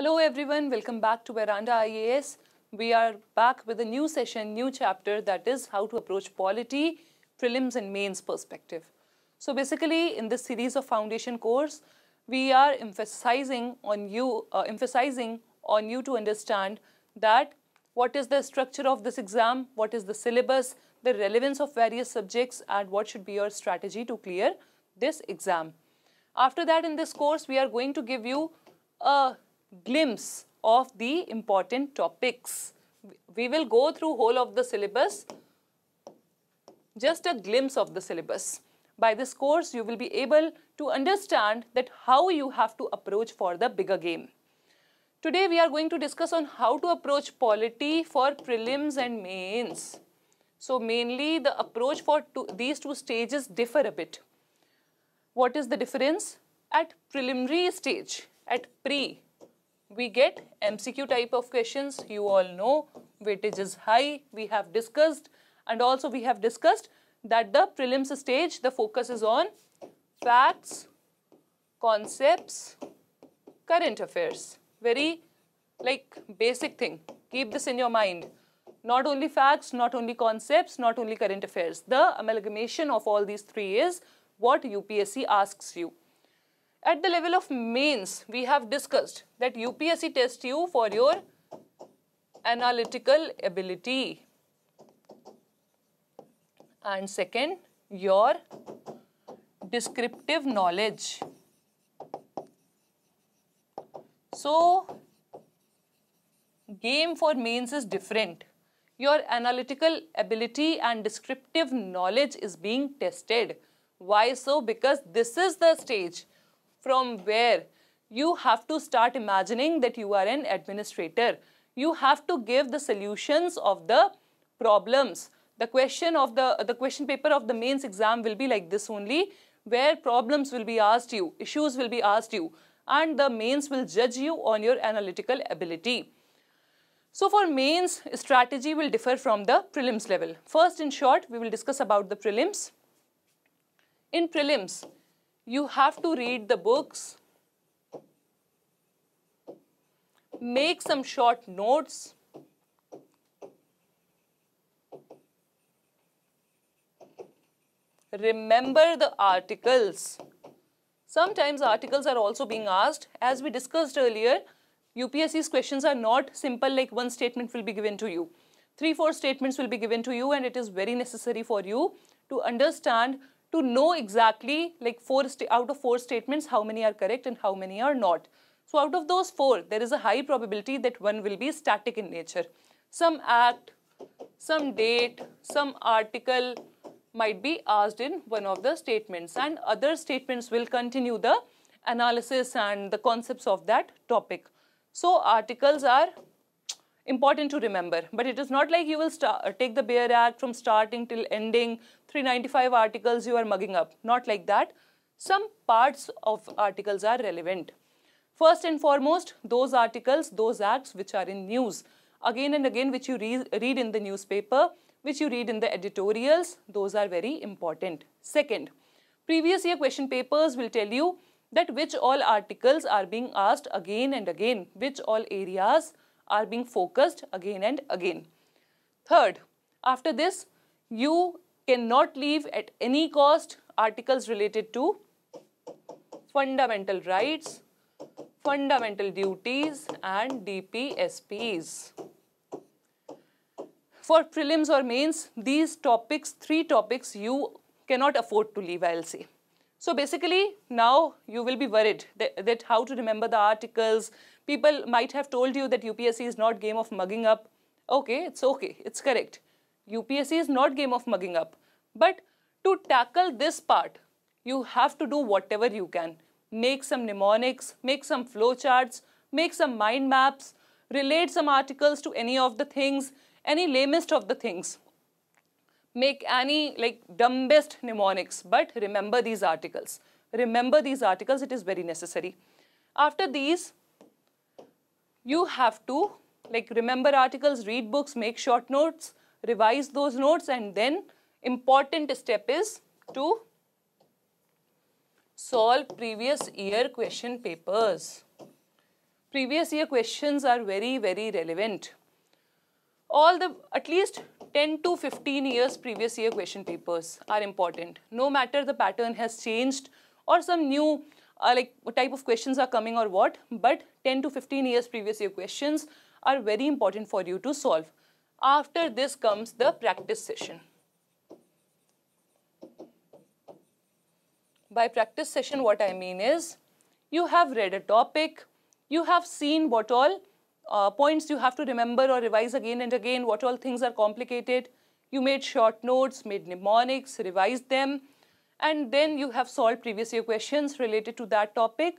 Hello everyone, welcome back to Veranda IAS. We are back with a new session, new chapter, that is how to approach polity, prelims and mains perspective. So basically in this series of foundation course, we are emphasizing on you to understand that what is the structure of this exam, what is the syllabus, the relevance of various subjects and what should be your strategy to clear this exam. After that, in this course, we are going to give you a glimpse of the important topics. We will go through whole of the syllabus, just a glimpse of the syllabus. By this course, you will be able to understand that how you have to approach for the bigger game. Today, we are going to discuss on how to approach polity for prelims and mains. So mainly the approach for these two stages differ a bit. What is the difference? At preliminary stage, at pre, we get MCQ type of questions, you all know, weightage is high, we have discussed, and also we have discussed that the prelims stage, the focus is on facts, concepts, current affairs, very like basic thing, keep this in your mind. Not only facts, not only concepts, not only current affairs, the amalgamation of all these three is what UPSC asks you. At the level of mains, we have discussed that UPSC tests you for your analytical ability and second, your descriptive knowledge. So, game for mains is different. Your analytical ability and descriptive knowledge is being tested. Why so? Because this is the stage from where you have to start imagining that you are an administrator. You have to give the solutions of the problems. The question of the question paper of the mains exam will be like this only, where problems will be asked you, issues will be asked you, and the mains will judge you on your analytical ability. So for mains, strategy will differ from the prelims level. First, in short, we will discuss about the prelims. In prelims, you have to read the books, make some short notes, remember the articles. Sometimes articles are also being asked. As we discussed earlier, UPSC's questions are not simple like one statement will be given to you. 3-4 statements will be given to you and it is very necessary for you to understand, to know exactly like out of 4 statements, how many are correct and how many are not. So out of those 4, there is a high probability that one will be static in nature. Some act, some date, some article might be asked in one of the statements and other statements will continue the analysis and the concepts of that topic. So articles are important to remember, but it is not like you will take the Bear Act from starting till ending, 395 articles you are mugging up, not like that. Some parts of articles are relevant. First and foremost, those articles, those acts which are in news, again and again which you read in the newspaper, which you read in the editorials, those are very important. Second, previous year question papers will tell you that which all articles are being asked again and again, which all areas are being focused again and again. Third, after this, you cannot leave at any cost articles related to fundamental rights, fundamental duties and DPSPs. For prelims or mains, these topics, 3 topics you cannot afford to leave, I'll say. So basically, now you will be worried that how to remember the articles. People might have told you that UPSC is not game of mugging up. Okay, it's correct. UPSC is not game of mugging up. But to tackle this part, you have to do whatever you can. Make some mnemonics, make some flowcharts, make some mind maps, relate some articles to any of the things, any lamest of the things. Make any like dumbest mnemonics, but remember these articles. Remember these articles, it is very necessary. After these, you have to like remember articles, read books, make short notes, revise those notes, and then important step is to solve previous year question papers. previous year questions are very, very relevant. All the at least 10 to 15 years previous year question papers are important. No matter the pattern has changed or some new like type of questions are coming or what, but 10 to 15 years previous year questions are very important for you to solve. After this comes the practice session. By practice session, what I mean is you have read a topic, you have seen what all points you have to remember or revise again and again, what all things are complicated. You made short notes, made mnemonics, revised them, and then you have solved previous year questions related to that topic.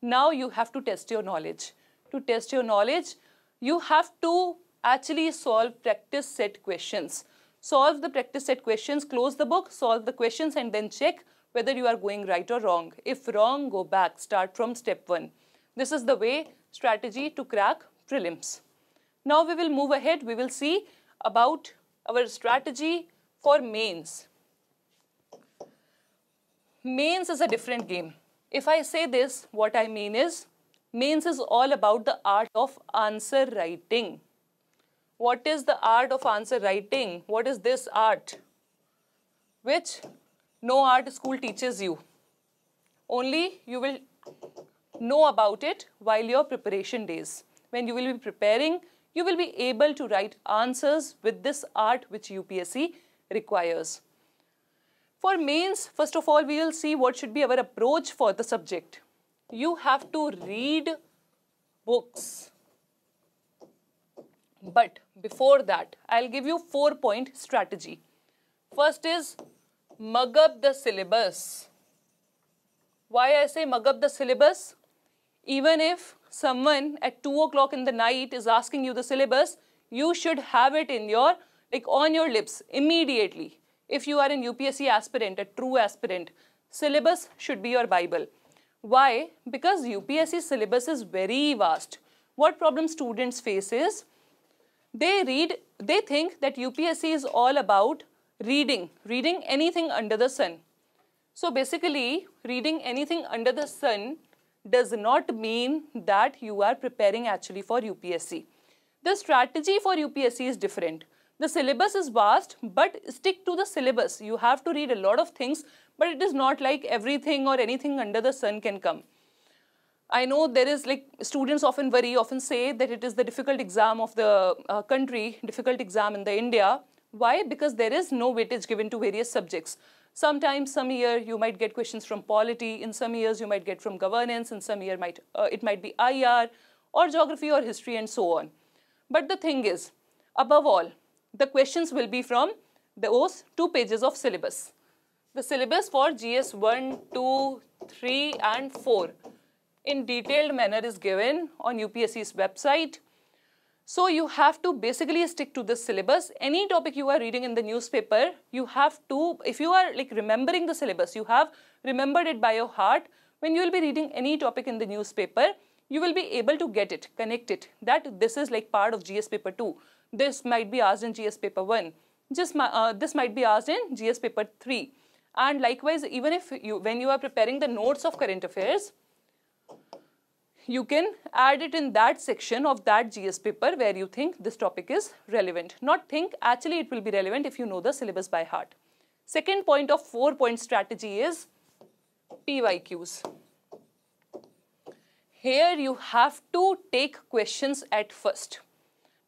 Now you have to test your knowledge. To test your knowledge, you have to actually solve practice set questions. Solve the practice set questions, close the book, solve the questions, and then check whether you are going right or wrong. If wrong, go back, start from step 1. This is the way, strategy to crack prelims. Now we will move ahead, we will see about our strategy for mains. Mains is a different game. If I say this, what I mean is, mains is all about the art of answer writing. What is the art of answer writing? What is this art? Which no art school teaches you. Only you will know about it while your preparation days. When you will be preparing, you will be able to write answers with this art which UPSC requires. For mains, first of all, we will see what should be our approach for the subject. You have to read books. But before that, I'll give you 4-point strategy. First is mug up the syllabus. Why I say mug up the syllabus? Even if someone at 2 o'clock in the night is asking you the syllabus, you should have it in your, like on your lips immediately. If you are an UPSC aspirant, a true aspirant, syllabus should be your Bible. Why? Because UPSC syllabus is very vast. What problem students face is, they think that UPSC is all about reading anything under the sun. So basically, reading anything under the sun does not mean that you are preparing actually for UPSC. The strategy for UPSC is different. The syllabus is vast, but stick to the syllabus. You have to read a lot of things, but it is not like everything or anything under the sun can come. I know there is, like, students often worry, often say that it is the difficult exam of the country, difficult exam in the India. Why? Because there is no weightage given to various subjects. Sometimes, some year you might get questions from polity, in some years you might get from governance, in some year it might be IR or geography or history and so on. But the thing is, above all, the questions will be from those 2 pages of syllabus. The syllabus for GS 1, 2, 3 and 4 in detailed manner is given on UPSC's website. So you have to basically stick to the syllabus. Any topic you are reading in the newspaper, you have to, if you are like remembering the syllabus, you have remembered it by your heart, when you will be reading any topic in the newspaper, you will be able to get it, connect it, that this is like part of GS paper 2. This might be asked in GS paper 1. This might be asked in GS paper 3. And likewise, even if you, when you are preparing the notes of current affairs, you can add it in that section of that GS paper where you think this topic is relevant. Not think, actually it will be relevant if you know the syllabus by heart. Second point of 4-point strategy is PYQs. Here you have to take questions at first,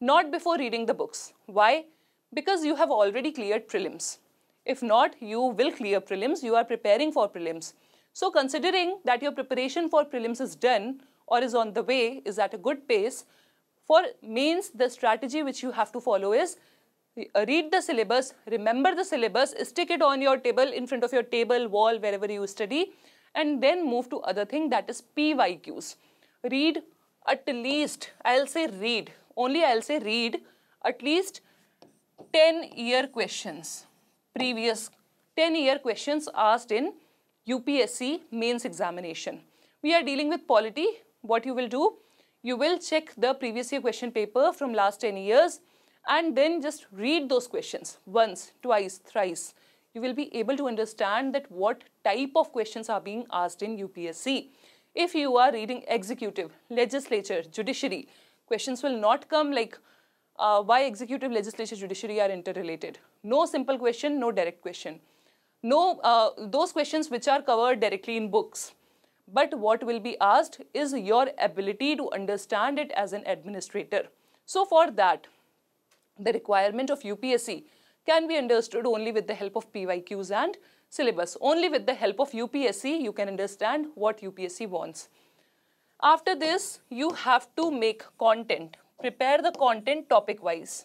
not before reading the books. Why? Because you have already cleared prelims. If not, you will clear prelims, you are preparing for prelims. So considering that your preparation for prelims is done or is on the way, is at a good pace, for mains the strategy which you have to follow is read the syllabus, remember the syllabus, stick it on your table, in front of your table, wall, wherever you study, and then move to other thing, that is PYQs. Read at least, I'll say read, only I'll say read at least 10-year questions, previous 10-year questions asked in UPSC mains examination. We are dealing with polity. What you will do? You will check the previous year question paper from last 10 years and then just read those questions once, twice, thrice. You will be able to understand that what type of questions are being asked in UPSC. if you are reading executive, legislature, judiciary, questions will not come like why executive, legislature, judiciary are interrelated. No simple question, no direct question. No, those questions which are covered directly in books. But what will be asked is your ability to understand it as an administrator. So for that, the requirement of UPSC can be understood only with the help of PYQs and syllabus. Only with the help of UPSC, you can understand what UPSC wants. After this, you have to make content. Prepare the content topic-wise.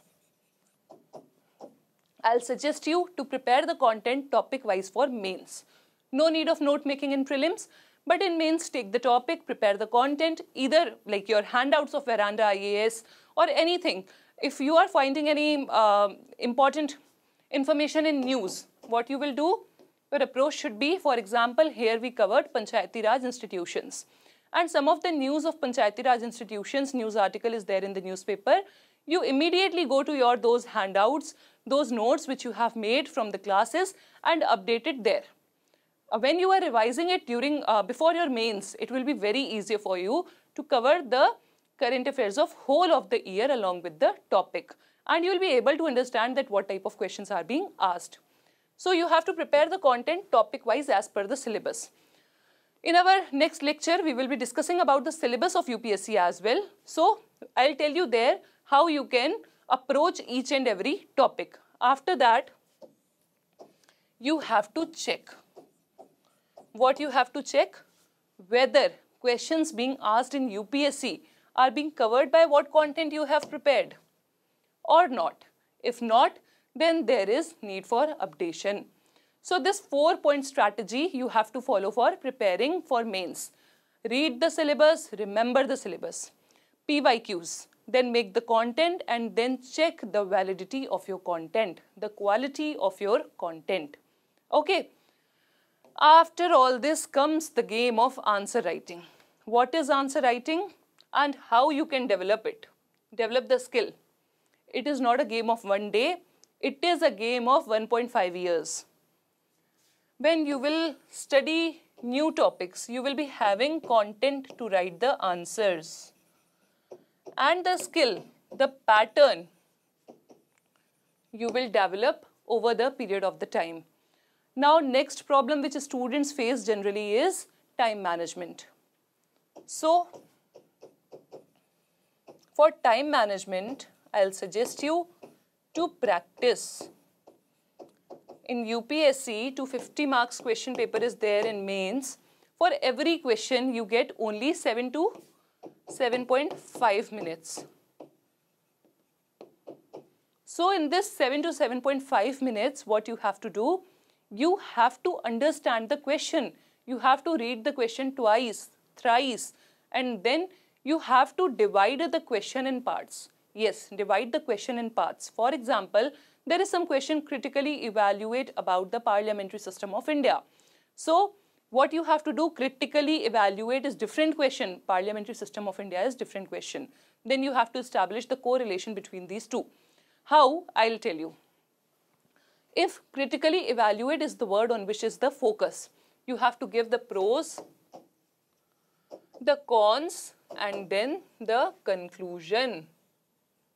I'll suggest you to prepare the content topic-wise for mains. No need of note-making in prelims. But in mains, take the topic, prepare the content, either like your handouts of Veranda IAS or anything. If you are finding any important information in news, what you will do, your approach should be, for example, here we covered Panchayati Raj institutions. And some of the news of Panchayati Raj institutions, news article is there in the newspaper. You immediately go to your those handouts, those notes which you have made from the classes and update it there. When you are revising it during before your mains, it will be very easier for you to cover the current affairs of whole of the year along with the topic. And you will be able to understand that what type of questions are being asked. So you have to prepare the content topic-wise as per the syllabus. In our next lecture, we will be discussing about the syllabus of UPSC as well. So I'll tell you there how you can approach each and every topic. After that, you have to check. What you have to check? Whether questions being asked in UPSC are being covered by what content you have prepared or not. If not, then there is need for updation. So this 4-point strategy you have to follow for preparing for mains. Read the syllabus, remember the syllabus, PYQs, then make the content and then check the validity of your content, the quality of your content. Okay. After all this comes the game of answer writing. What is answer writing and how you can develop it? Develop the skill. It is not a game of one day. It is a game of 1.5 years. When you will study new topics, you will be having content to write the answers. And the skill, the pattern, you will develop over the period of the time. Now, next problem which students face generally is time management. So, for time management, I'll suggest you to practice. In UPSC, 250 marks question paper is there in mains. For every question, you get only 7 to 7.5 minutes. So, in this 7 to 7.5 minutes, what you have to do? You have to understand the question. You have to read the question twice, thrice, and then you have to divide the question in parts. Yes, divide the question in parts. For example, there is some question critically evaluate about the parliamentary system of India. So, what you have to do, critically evaluate is different question. Parliamentary system of India is different question. Then you have to establish the correlation between these two. How? I'll tell you. If critically evaluate is the word on which is the focus, you have to give the pros, the cons, and then the conclusion.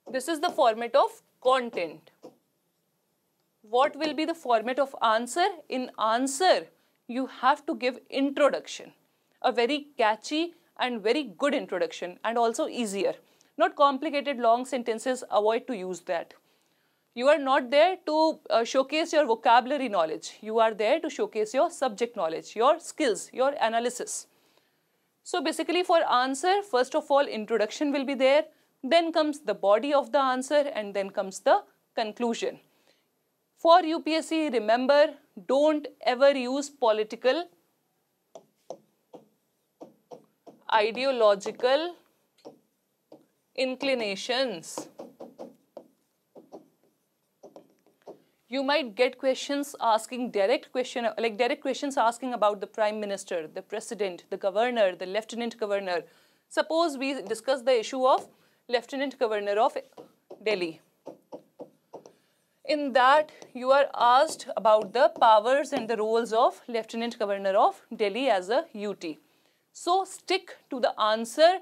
This is the format of content. What will be the format of answer? In answer, you have to give introduction, a very catchy and very good introduction, and also easier. Not complicated long sentences, avoid to use that. You are not there to showcase your vocabulary knowledge. You are there to showcase your subject knowledge, your skills, your analysis. So basically for answer, first of all, introduction will be there. Then comes the body of the answer and then comes the conclusion. For UPSC, remember, don't ever use political, ideological inclinations. You might get questions asking direct questions asking about the Prime Minister, the President, the Governor, the Lieutenant Governor. Suppose we discuss the issue of Lieutenant Governor of Delhi. In that, you are asked about the powers and the roles of Lieutenant Governor of Delhi as a UT. So stick to the answer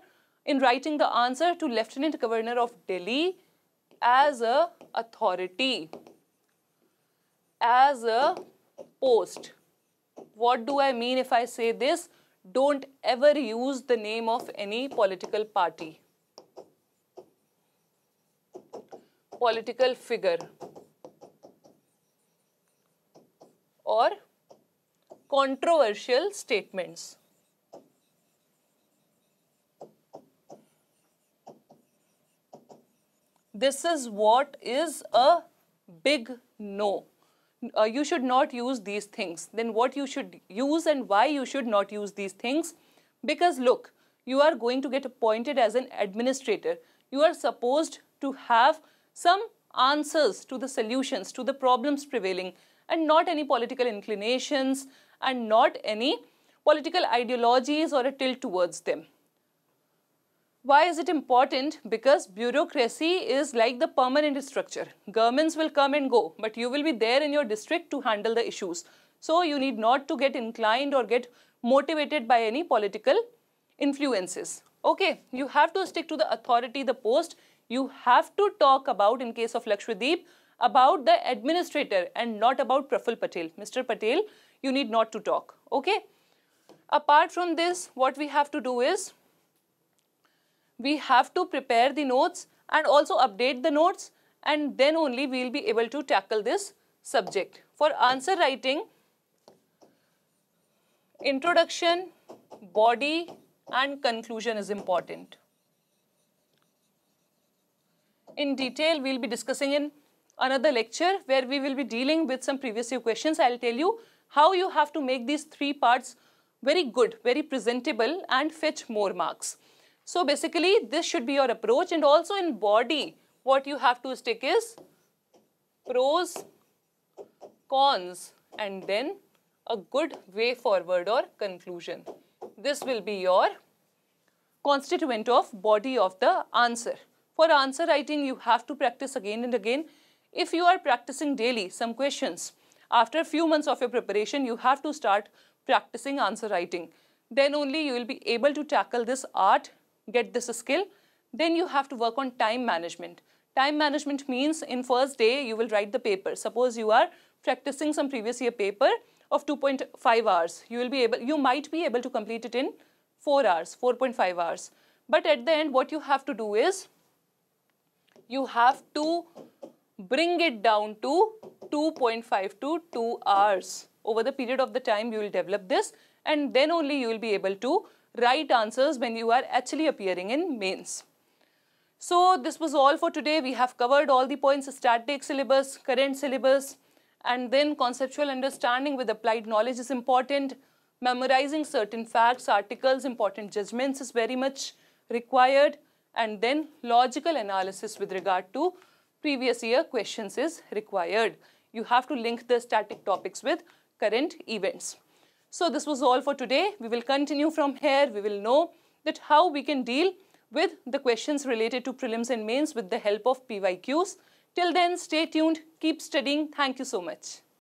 in writing the answer to Lieutenant Governor of Delhi as a authority, as a post. What do I mean if I say this? Don't ever use the name of any political party, political figure or controversial statements. This is what is a big no. You should not use these things. Then what you should use and why you should not use these things? Because look, you are going to get appointed as an administrator. You are supposed to have some answers to the solutions, to the problems prevailing, and not any political inclinations and not any political ideologies or a tilt towards them. Why is it important? Because bureaucracy is like the permanent structure. Governments will come and go, but you will be there in your district to handle the issues. So you need not to get inclined or get motivated by any political influences. Okay, you have to stick to the authority, the post. You have to talk about, in case of Lakshadweep, about the administrator and not about Praful Patel. Mr. Patel, you need not to talk. Okay. Apart from this, what we have to do is, we have to prepare the notes and also update the notes, and then only we will be able to tackle this subject. For answer writing, introduction, body and conclusion is important. In detail, we will be discussing in another lecture where we will be dealing with some previous year questions. I will tell you how you have to make these three parts very good, very presentable and fetch more marks. So basically, this should be your approach. And also in body, what you have to stick is pros, cons, and then a good way forward or conclusion. This will be your constituent of body of the answer. For answer writing, you have to practice again and again. If you are practicing daily some questions, after a few months of your preparation, you have to start practicing answer writing. Then only you will be able to tackle this art, get this skill. Then you have to work on time management. Time management means in first day you will write the paper. Suppose you are practicing some previous year paper of 2.5 hours. You might be able to complete it in 4 hours, 4.5 hours. But at the end what you have to do is, you have to bring it down to 2.5 to 2 hours. Over the period of the time you will develop this, and then only you will be able to write answers when you are actually appearing in mains. So this was all for today. We have covered all the points: static syllabus, current syllabus, and then conceptual understanding with applied knowledge is important. Memorizing certain facts, articles, important judgments is very much required, and then logical analysis with regard to previous year questions is required. You have to link the static topics with current events. So this was all for today. We will continue from here. We will know that how we can deal with the questions related to prelims and mains with the help of PYQs. Till then, stay tuned, keep studying. Thank you so much.